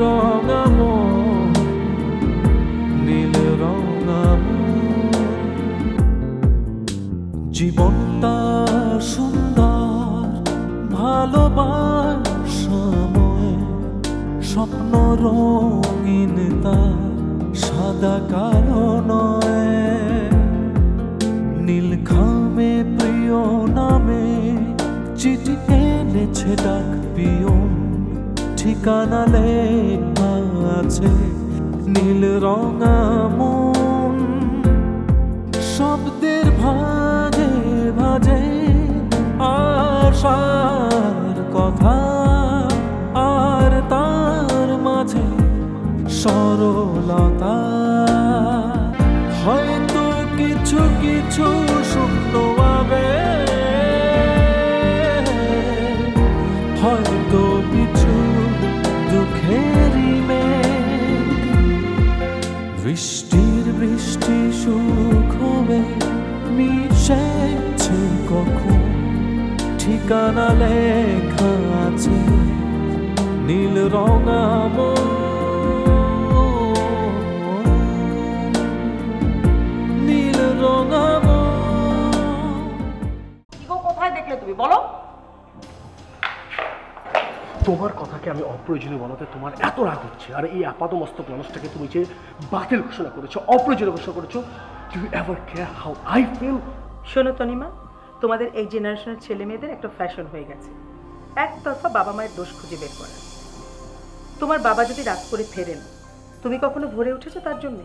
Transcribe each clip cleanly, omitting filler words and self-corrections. নীলরঙা মন, নীলরঙা মন। জীবনটা সুন্দর, ভালোবাসা ময়, স্বপ্ন রঙিন তার, সাদা কালো নয়। নীল ঘামে প্রিয় নামে চিঠি এনেছে ডাক পিয়ন, ঠিকানা লেখা আছে নীলরঙা মন। শব্দের ভাঁজে ভাঁজে আশার কথা, আর তার মাঝে সরলতা। হয়তো কিছু কিছু শূন্য আবেগ, হয়তো কিছু দুঃখেরই মেঘ। বৃষ্টির বৃষ্টি সুখ হবে মিশেছে কখন, ঠিকানা লেখা আছে নীলরঙা মন। তোমার কথাকে আমি অপ্রয়োজনীয় বলাতে তোমার এত রাগ হচ্ছে, আর এই আপাদমস্তক মানুষটাকে তুমি যে বাতিল ঘোষণা করেছো, অপ্রয়োজনীয় ঘোষণা করেছো। Do you ever care how I feel? শোনো তনিমা, তোমাদের এই জেনারেশনের ছেলে মেয়েদের একটা ফ্যাশন হয়ে গেছে একতরফা বাবা মায়ের দোষ খুঁজে বের করা। তোমার বাবা যদি রাগ করে ফেরেন, তুমি কখনো ভরে উঠেছো তার জন্য?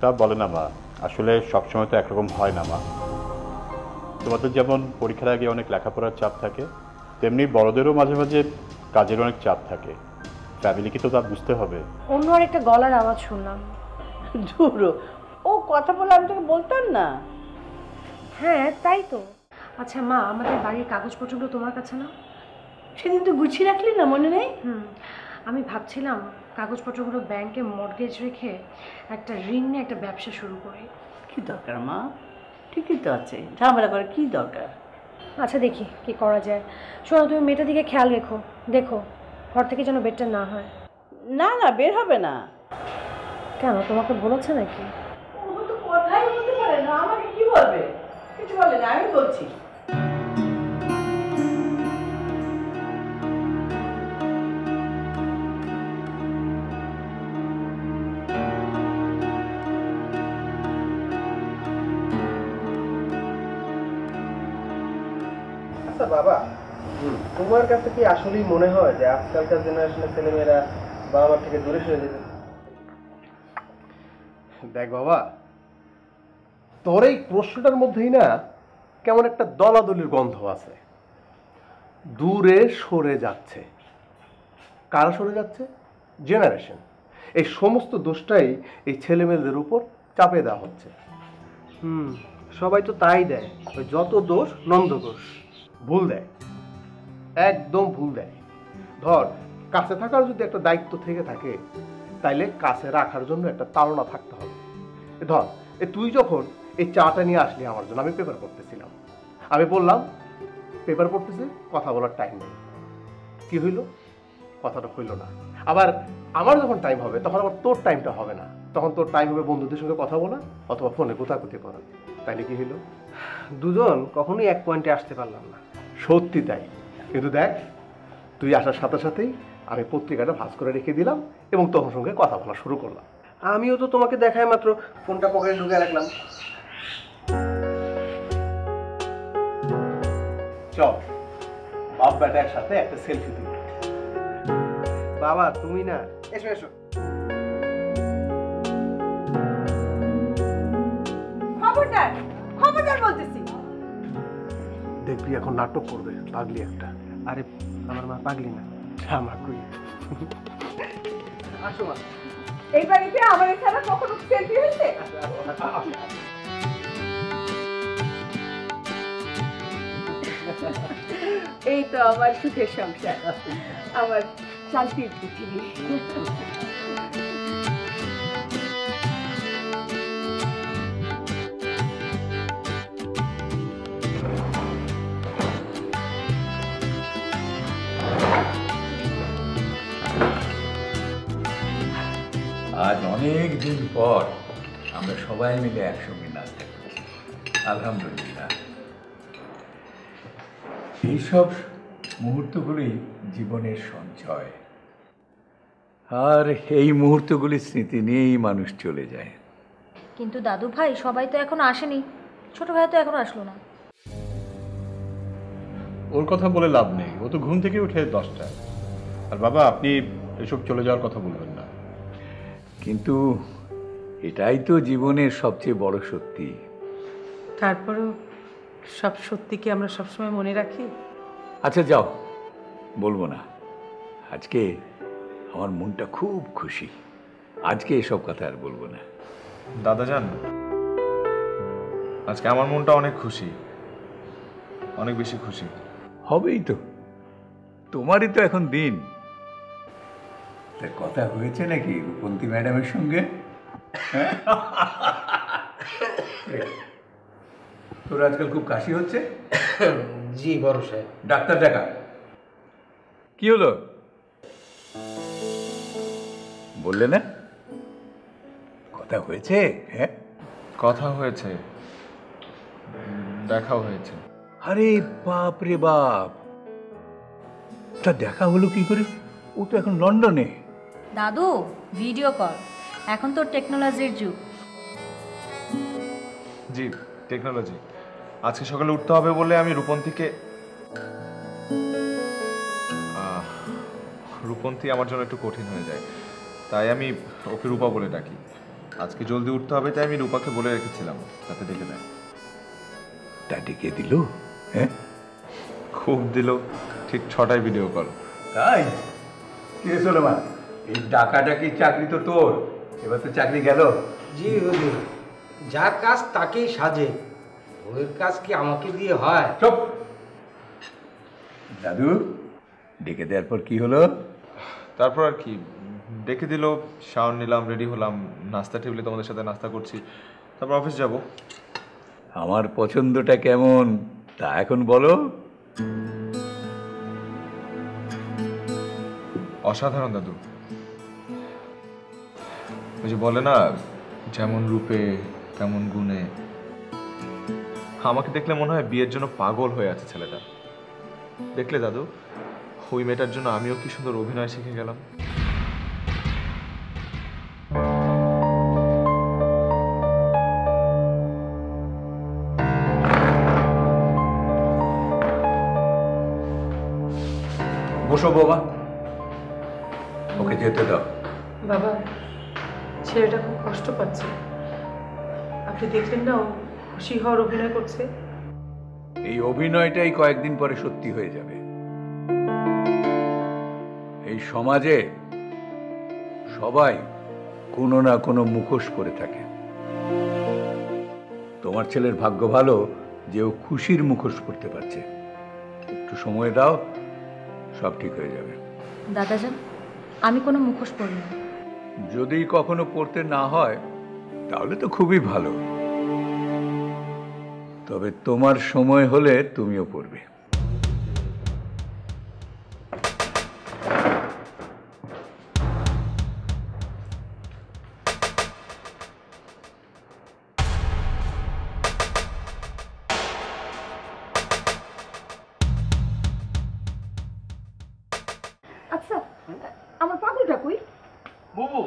তা বলে না মা, আসলে সবসময় তো একরকম হয় না মা। তোমাদের যেমন পরীক্ষার আগে অনেক লেখাপড়ার চাপ থাকে, তেমনি বড়দেরও মাঝে মাঝে কাজের অনেক চাপ থাকে। ফ্যামিলিকে তো তা বুঝতে হবে। অন্য আর একটা গলার আওয়াজ শুনলাম। দূর ও কথা বলে আমি তোকে বলতাম না? হ্যাঁ তাই তো। আচ্ছা মা, আমাদের বাড়ির কাগজপত্রগুলো তোমার কাছে না? সেদিন তো গুছিয়ে রাখলি না, মনে নেই? আমি ভাবছিলাম কাগজপত্রগুলো ব্যাংকে মর্টগেজ রেখে একটা ঋণ নিয়ে একটা ব্যবসা শুরু করি। কী দরকার মা, ঠিকই তো আছে, ঝামেলা করার কী দরকার? আচ্ছা দেখি কি করা যায়। শোনো, তুমি মেয়েটার দিকে খেয়াল রেখো, দেখো ঘর থেকে যেন বেরটা না হয়। না না, বের হবে না। কেন, তোমাকে বলেছে নাকি? ও তো কথাই বলতে পারে না, আমাকে কি বলবে? কিছু বলে না, আমি বলছি। বাবা, তোমার কাছে কি আসলেই মনে হয় যে আজকালকার জেনারেশনের ছেলেমেয়েরা বাবা মার থেকে দূরে সরে যেতে? দেখ বাবা, তোর এই প্রশ্নটার মধ্যেই না কেমন একটা দলাদলির গন্ধ আছে। দূরে সরে যাচ্ছে, কারা সরে যাচ্ছে? জেনারেশন। এই সমস্ত দোষটাই এই ছেলেমেয়েদের উপর চাপে দেওয়া হচ্ছে। সবাই তো তাই দেয়, ওই যত দোষ নন্দঘোষ। ভুল দেয়, একদম ভুল দেয়। ধর, কাছে থাকার যদি একটা দায়িত্ব থেকে থাকে, তাইলে কাছে রাখার জন্য একটা তাড়না থাকতে হবে। ধর, তুই যখন এই চাটা নিয়ে আসলি আমার জন্য, আমি পেপার পড়তেছিলাম। আমি বললাম পেপার পড়তেছি, কথা বলার টাইম নেই। কী হইল? কথাটা হইল না। আবার আমার যখন টাইম হবে, তখন আবার তোর টাইমটা হবে না। তখন তোর টাইম হবে বন্ধুদের সঙ্গে কথা বলা অথবা ফোনে কোথাকুতি করা। তাইলে কি হইল? দুজন কখনোই এক পয়েন্টে আসতে পারলাম না। সত্যি তাই। কিন্তু দেখ, তুই আসার সাথে সাথেই আমি পত্রিকাটা ভাঁজ করে রেখে দিলাম এবং তোমার সঙ্গে কথা বলা শুরু করলাম। আমিও তো তোমাকে দেখায় মাত্র ফোনটা পকেটে ঢুকিয়ে রাখলাম। চল বাপ বেটা একসাথে একটা সেলফি তুলি। বাবা তুমি না, এসো এসো। খবরদার, খবরদার বলতেছি। দেখবি এখন নাটক করবে, পাগলি একটা। আরে আমার মা পাগলি না, আমার কই। আসো মা, এই বাড়িতে আমার ছাড়া কখনো সেলফি হয়েছে? এই তো আমার সুখের সংসার, আমার শান্তির পৃথিবী। আজ অনেক দিন পর আমরা সবাই মিলে একসঙ্গে নাচতে করছি। আলহামদুলিল্লাহ, এইসব মুহূর্তগুলি জীবনের সঞ্চয়। আর এই মুহূর্তগুলির স্মৃতি নিয়েই মানুষ চলে যায়। কিন্তু দাদু ভাই, সবাই তো এখনো আসেনি, ছোট ভাই তো এখনো আসলো না। ওর কথা বলে লাভ নেই, ও তো ঘুম থেকে উঠে 10টা। আর বাবা, আপনি এসব চলে যাওয়ার কথা বলবেন না। কিন্তু এটাই তো জীবনের সবচেয়ে বড় সত্যি। তারপরেও সব সত্যিকে আমরা সবসময় মনে রাখি। আচ্ছা যাও, বলবো না। আজকে আমার মনটা খুব খুশি, আজকে এসব কথা আর বলবো না। দাদা জান, আজকে আমার মনটা অনেক খুশি, অনেক বেশি খুশি। হবেই তো, তোমারই তো এখন দিন। কথা হয়েছে নাকি রূপন্তী ম্যাডামের সঙ্গে? তোর আজকাল খুব কাশি হচ্ছে। জি বড় সাহেব, ডাক্তার দেখা। কি হলো বললে না? কথা হয়েছে। হ্যাঁ, কথা হয়েছে, দেখাও হয়েছে। আরে বাপ রে বাপ, তা দেখা হলো কি করে? ও তো এখন লন্ডনে। দাদু, ভিডিও কল, এখন তো টেকনোলজির যুগ। জি টেকনোলজি। আজকে সকালে উঠতে হবে বলে আমি রূপন্তী আমার জন্য একটু কঠিন হয়ে যায়, তাই আমি ওকে রূপা বলে ডাকি। আজকে জলদি উঠতে হবে, তাই আমি রূপাকে বলে রেখেছিলাম যাতে ডেকে দেয়। তা ডেকে দিল? হ্যাঁ, খুব দিল, ঠিক 6টায় ভিডিও কল। তাই কে সোলেমান, এই ডাকাডাকি চাকরি তো তোর, এবার তো চাকরি গেল। জি হুজুর, যা কাজ তাকেই সাজে, ওর কাজ কি আমাকে দিয়ে হয়? চুপ। দাদু, ডেকে দেওয়ার পর কি হলো? তারপর আর কি, ডেকে দিল, শাওন নিলাম, রেডি হলাম, নাস্তা টেবিলে তোমাদের সাথে নাস্তা করছি, তারপর অফিস যাব। আমার পছন্দটা কেমন তা এখন বলো। অসাধারণ দাদু। ওই যে বলে না, যেমন রূপে তেমন গুণে। আমাকে দেখলে মনে হয় বিয়ের জন্য পাগল হয়ে আছে ছেলেটা। দেখলে দাদু, ওই মেয়েটার জন্য আমিও কি সুন্দর অভিনয় শিখে গেলাম। বসো বাবা, ওকে যেতে দাও। বাবা, ছেলেটা খুব কষ্ট পাচ্ছে, আপনি দেখলেন না? খুশি হওয়ার অভিনয় করছে। এই অভিনয়টাই কয়েকদিন পরে সত্যি হয়ে যাবে। এই সমাজে সবাই কোনো না কোনো মুখোশ পরে থাকে। তোমার ছেলের ভাগ্য ভালো যে ও খুশির মুখোশ পরতে পারছে। একটু সময় দাও, সব ঠিক হয়ে যাবে। দাদাজান, আমি কোনো মুখোশ পরি না। যদি কখনো পড়তে না হয় তাহলে তো খুবই ভালো, তবে তোমার সময় হলে তুমিও পড়বে। আচ্ছা, আমার পাগলটা কই? বুবু,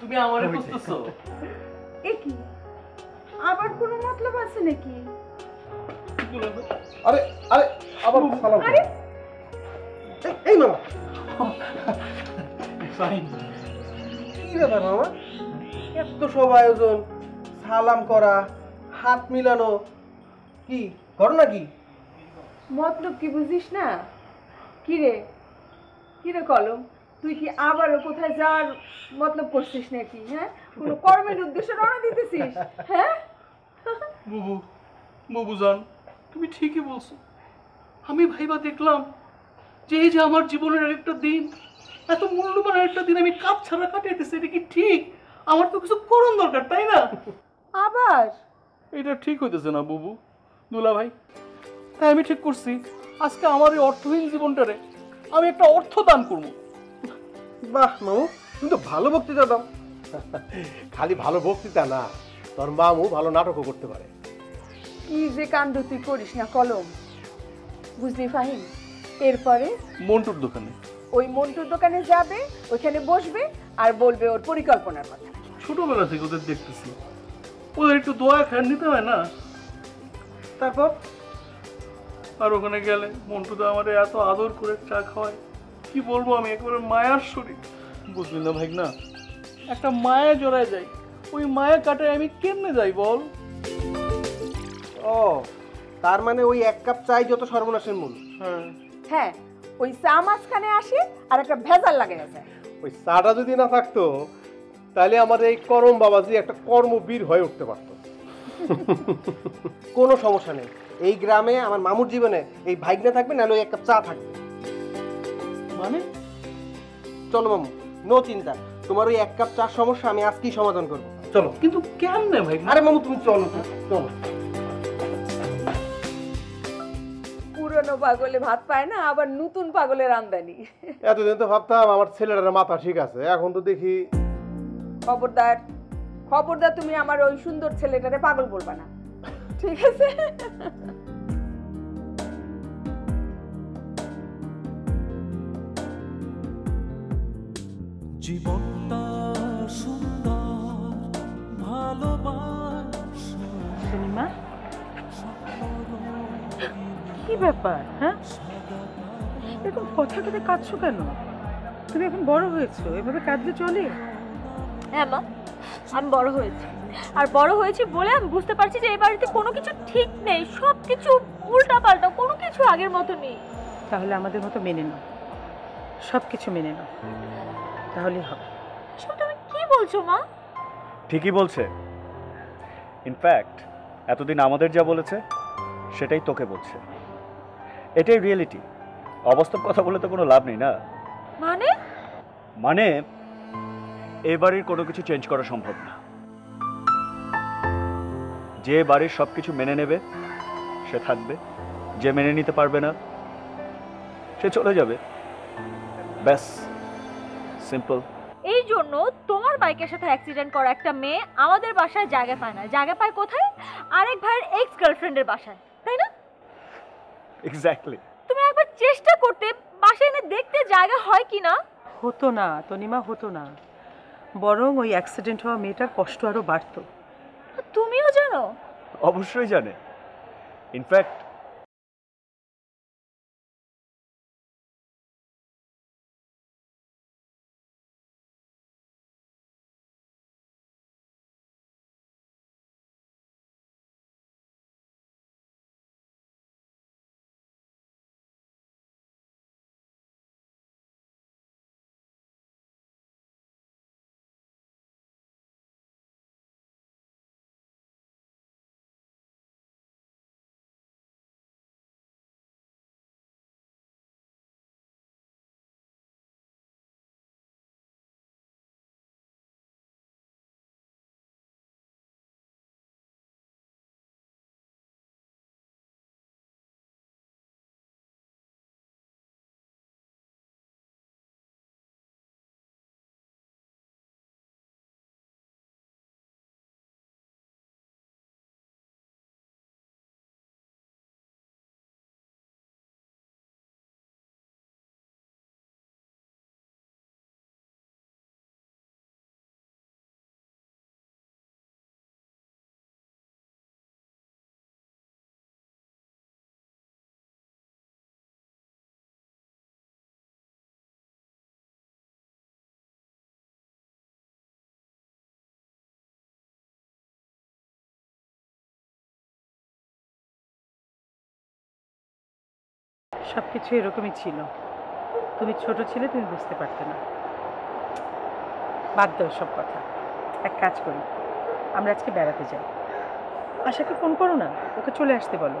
তুমি আমারে খুঁজতেছো? এ কি, আবার কোনো মতলব আছে নাকি? আরে আরে আবার সালাম। আরে এই মামা, ফাইন। কি ব্যাপার মামা, এত সব আয়োজন, সালাম করা, হাত মিলানো, কি ঘটনা? কি মতলব কি বুঝিস না? কি রে কি রে কলম, তুই কি আবারও কোথায় যাওয়ার মতলব করছিস নাকি? হ্যাঁ, কোনো কর্মের উদ্দেশ্যে রওনা দিতেছিস? হ্যাঁ বুবু, বুবুজান তুমি ঠিকই বলছো। আমি ভাইবা দেখলাম যে এই যে আমার জীবনের আরেকটা দিন, এত মূল্যবান আরেকটা দিন আমি কাপ ছাড়া কাটাইতেছি, এটা কি ঠিক? আমার তো কিছু করণ দরকার, তাই না? আবার এটা ঠিক হইতেছে না বুবু, দুলা ভাই। তাই আমি ঠিক করছি, আজকে আমার এই অর্থহীন জীবনটারে আমি একটা অর্থ দান করবো। বাহ মামু, তুমি তো ভালো বক্তৃতা দাও। খালি ভালো বক্তৃতা না, তোর মামু ভালো নাটকও করতে পারে। কি যে কাণ্ড তুই করিস না কলম, বুঝলি ফাহিম? এরপরে মন্টুর দোকানে, ওই মন্টুর দোকানে যাবে, ওখানে বসবে আর বলবে ওর পরিকল্পনার কথা। ছোটবেলা থেকে ওদের দেখতেছি, ওদের একটু দোয়া খেয়ে নিতে হয় না? তারপর আর ওখানে গেলে মন্টুদা আমার এত আদর করে চা খাওয়ায়, কি বলবো আমি, একেবারে মায়ার শরীর, বুঝলি না ভাই? না একটা মায়া জড়ায় যাই, ওই মায়া কাটায় আমি কেমনে যাই বল? ও তার মানে ওই এক কাপ চাই যত সর্বনাশের মূল। হ্যাঁ হ্যাঁ, ওই চা মাঝখানে আসে আর একটা ভেজাল লাগে যায়। ওই চাটা যদি না থাকতো তাহলে আমার এই করম বাবাজি একটা কর্মবীর হয়ে উঠতে পারতো। কোনো সমস্যা নেই, এই গ্রামে আমার মামুর জীবনে এই ভাইগনা থাকবে, নাহলে ওই এক কাপ চা থাকবে। মানে চলো মামু, নো চিন্তা, তোমার ওই এক কাপ চা সমস্যা আমি আজকেই সমাধান করবো। চলো। কিন্তু কেমনে ভাই? আরে মামু তুমি চলো চলো। পুরনো পাগলে ভাত পায় না, আবার নতুন পাগলের আমদানি। এতদিন তো ভাবতাম আমার ছেলেটার মাথা ঠিক আছে, এখন তো দেখি। খবরদার খবরদার, তুমি আমার ওই সুন্দর ছেলেটারে পাগল বলবা না, ঠিক আছে? জীবনটা সুন্দর ভালোবাসা। সিনেমা কি ব্যাপার? হ্যাঁ এরকম কথা কেটে কাঁদছো কেন? তুমি এখন বড় হয়েছো, এভাবে কাঁদলে চলে? হ্যাঁ মা, আমি বড় হয়েছি, আর বড় হয়েছি বলে আমি বুঝতে পারছি যে এই বাড়িতে কোনো কিছু ঠিক নেই, সব কিছু উল্টা পাল্টা, কোনো কিছু আগের মতো নেই। তাহলে আমাদের মতো মেনে নাও, সব কিছু মেনে নাও, তাহলেই হবে। এসব তুমি কি বলছো মা? ঠিকই বলছে, ইনফ্যাক্ট এতদিন আমাদের যা বলেছে সেটাই তোকে বলছে, এটাই রিয়েলিটি। অবাস্তব কথা বলে তো কোনো লাভ নেই না। মানে মানে এই বাড়ির কোনো কিছু চেঞ্জ করা সম্ভব না। যে বাড়ির সব কিছু মেনে নেবে সে থাকবে, যে মেনে নিতে পারবে না সে চলে যাবে, ব্যাস, সিম্পল। এই জন্য তোমার বাইকের সাথে অ্যাক্সিডেন্ট করা একটা মেয়ে আমাদের বাসায় জায়গা পায় না। জায়গা পায় কোথায়? আরেক ভাইয়ের এক্স গার্লফ্রেন্ডের বাসায়, তাই না? এক্স্যাক্টলি। তুমি একবার চেষ্টা করতে, বাসায় এনে দেখতে জায়গা হয় কি না। হতো না তনিমা, হতো না, বরং ওই অ্যাক্সিডেন্ট হওয়া মেয়েটার কষ্ট আরও বাড়ত। তুমিও জানো? অবশ্যই জানে, ইনফ্যাক্ট সব কিছু এরকমই ছিল, তুমি ছোট ছিলে, তুমি বুঝতে পারতে না। বাদ দাও সব কথা, এক কাজ করি, আমরা আজকে বেড়াতে যাই। আশাকে ফোন করো না, ওকে চলে আসতে বলো,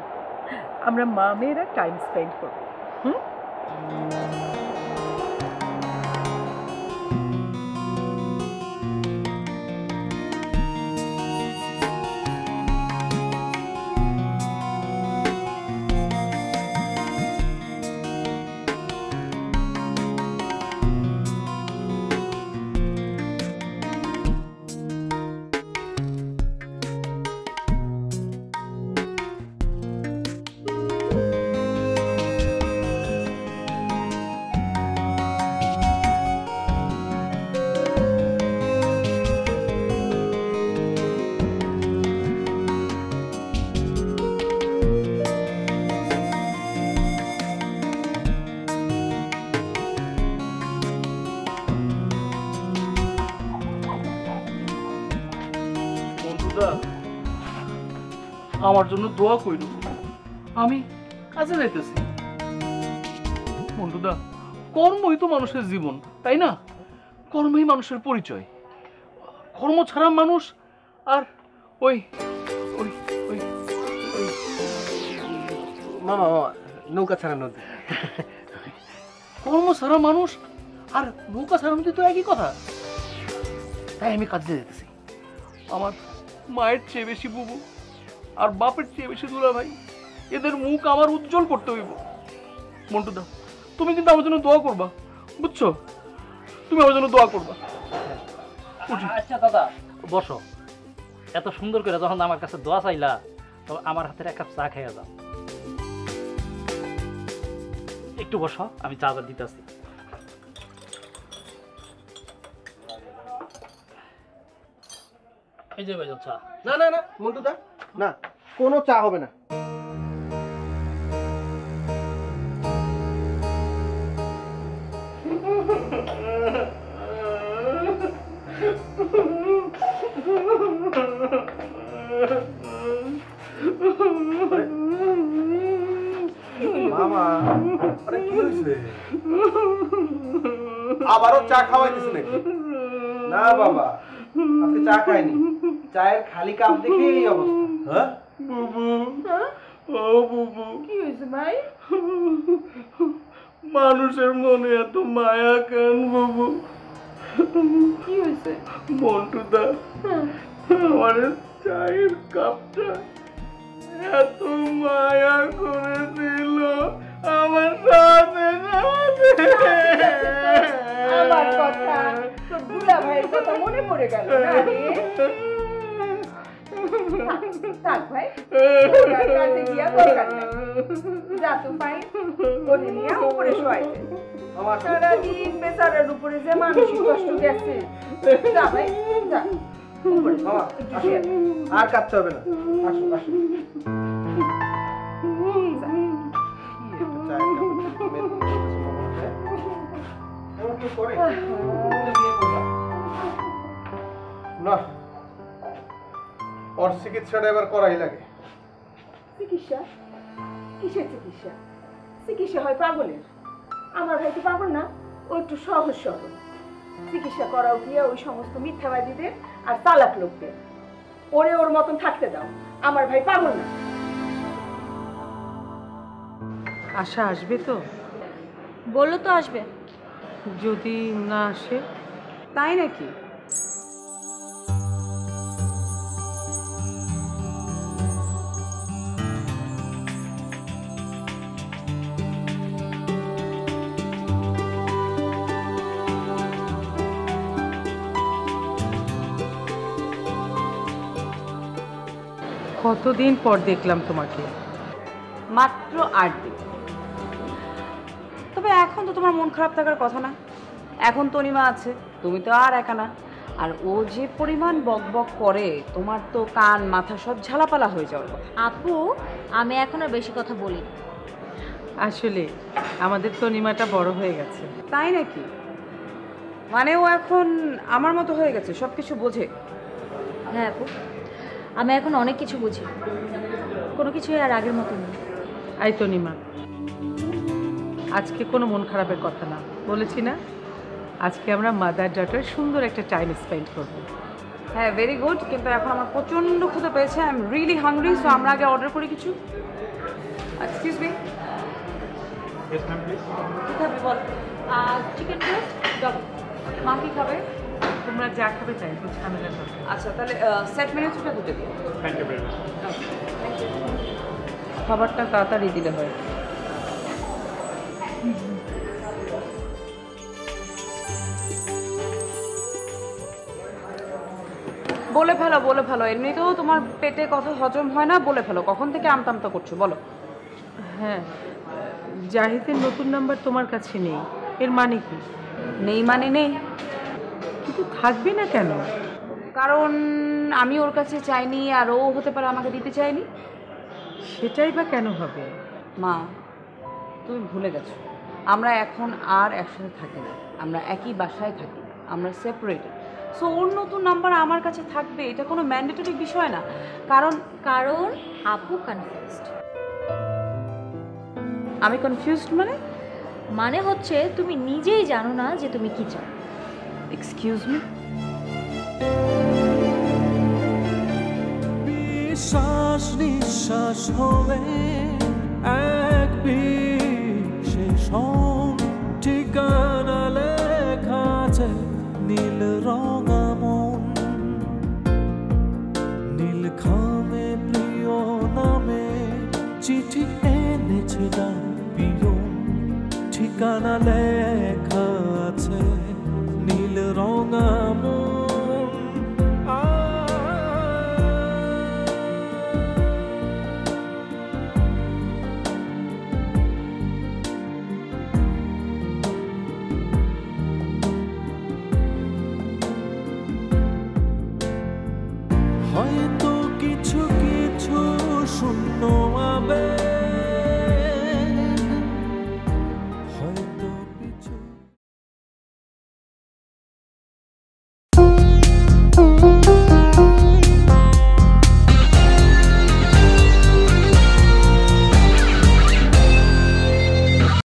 আমরা মা মেয়েরা টাইম স্পেন্ড করবো। হুজুর আমার জন্য দোয়া কইলো আমি কাজে যাইতেছি। বন্ধুদা কর্মই তো মানুষের জীবন, তাই না? কর্মই মানুষের পরিচয়। কর্ম ছাড়া মানুষ আর ওই ওই ওই মামা নৌকা ছাড়া নদী, কর্ম ছাড়া মানুষ আর নৌকা ছাড়া নদী তো একই কথা। তাই আমি কাজে যেতেছি। আমার মায়ের চেয়ে বেশি বুবু আর বাপের চেয়ে বেশি দুলা ভাই, এদের মুখ আমার উজ্জ্বল করতে হইব। মন্টুদা তুমি কিন্তু আমার জন্য দোয়া করবা, বুঝছো? তুমি আমার জন্য দোয়া করবা। আচ্ছা দাদা বসো। এত সুন্দর করে যখন আমার কাছে দোয়া চাইলা, তবে আমার হাতের এক কাপ চা খাইয়া যাও। একটু বসো, আমি চা দিতেছি। এই যে ভাই চা। না না না মন্টুদা, না কোনো চা হবে না। মামা আরে কি হইছে? আবারও চা খাওয়াইছিস নাকি? না বাবা আপনি চা খাইনি, চায়ের খালি কাপ দেখে এই অবস্থা। হ্যাঁ বুবু, ও বুবু কি হইছে ভাই? মানুষের মনে এত মায়া কেন বুবু? কি হইছে? মন্টুদা আমার চায়ের কাপটা এত মায়া করে দিল আমার সাথে সাথে। আমার কথা তো বুড়া ভাইয়ের কথা মনে পড়ে গেল না রে? থাক ভাই, কাছে গিয়া দরকার নাই, যা তো ভাই ওরে নিয়ে উপরে শোয়াই। আমার সারাদিন বেচারার উপরে যে মানসিক কষ্ট গেছে, যা ভাই যা। আর কাটতে হবে না, আসো আসো। না ওর চিকিৎসাটা এবার করাই লাগে। চিকিৎসা? কিসের চিকিৎসা? চিকিৎসা হয় পাগলের। আমার হয়তো পাগল না, ও একটু সহজ সরল। চিকিৎসা করাও গিয়ে ওই সমস্ত মিথ্যাবাদীদের আর চালাক লোকদের। ওরে ওর মতন থাকতে দাও, আমার ভাই পাগল না। আশা আসবে তো? বললো তো আসবে। যদি না আসে? তাই নাকি? কতদিন পর দেখলাম তোমাকে, মাত্র 8 দিন। তবে এখন তো তোমার মন খারাপ থাকার কথা না, এখন তনিমা আছে, তুমি তো আর একা না। আর ও যে পরিমাণ বকবক করে, তোমার তো কান মাথা সব ঝালাপালা হয়ে যাওয়ার কথা। আপু আমি এখন আর বেশি কথা বলি। আসলে আমাদের তনিমাটা বড় হয়ে গেছে। তাই নাকি? মানে ও এখন আমার মতো হয়ে গেছে, সব কিছু বোঝে? হ্যাঁ আপু আমি এখন অনেক কিছু বুঝি, কোনো কিছু আর আগের মতো নেই। আই তনিমা আজকে কোনো মন খারাপের কথা না, বলেছি না? আজকে আমরা মাদার ডটার সুন্দর একটা টাইম স্পেন্ড করব। হ্যাঁ ভেরি গুড, কিন্তু এখন আমার প্রচণ্ড ক্ষুধা পেয়েছে। I am really hungry, so আমরা আগে অর্ডার করি কিছু। এক্সকিউজ মি, কী খাবে বল? Chicken roast double. মা কী খাবে? তোমরা যা খাবে চাই, খুব ঝামেলা। আচ্ছা তাহলে সেট মেনুটা দুটো দিন। খাবারটা তাড়াতাড়ি দিলে হয়। বলে ফেলো বলে ফেলো, এমনিতেও তোমার পেটে কথা হজম হয় না, বলে ফেলো। কখন থেকে আমতামতা করছো বলো? হ্যাঁ জাহিদের নতুন নাম্বার তোমার কাছে নেই, এর মানে কি? নেই মানে নেই, কিন্তু থাকবে না কেন? কারণ আমি ওর কাছে চাইনি, আর ও হতে পারে আমাকে দিতে চাইনি। সেটাই বা কেন হবে? মা তুমি ভুলে গেছো, আমরা এখন আর একসাথে থাকি না, আমরা একই বাসায় থাকি, আমরা সেপারেটেড। সো ওর নতুন নাম্বার আমার কাছে থাকবে, এটা কোনো ম্যান্ডেটরি বিষয় না। কারণ কারণ আপু কনফিউজড। আমি কনফিউজড মানে মানে হচ্ছে তুমি নিজেই জানো না যে তুমি কি চাও। Excuse me. শ্বাস নিঃশ্বাস হবে এক বিশেষ ঠিকানা লেখা আছে নীলরঙা মন, নীল খামে প্রিয় নামে চিঠি এনেছে গান প্রিয় ঠিকানা লেখা আছে নীলরঙা মন। হয়তো কিছু কিছু শূন্য আবে